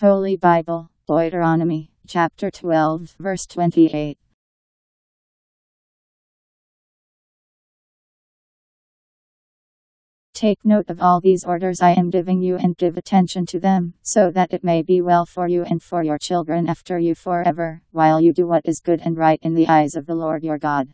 Holy Bible, Deuteronomy, chapter 12, verse 28. Take note of all these orders I am giving you and give attention to them, so that it may be well for you and for your children after you forever, while you do what is good and right in the eyes of the Lord your God.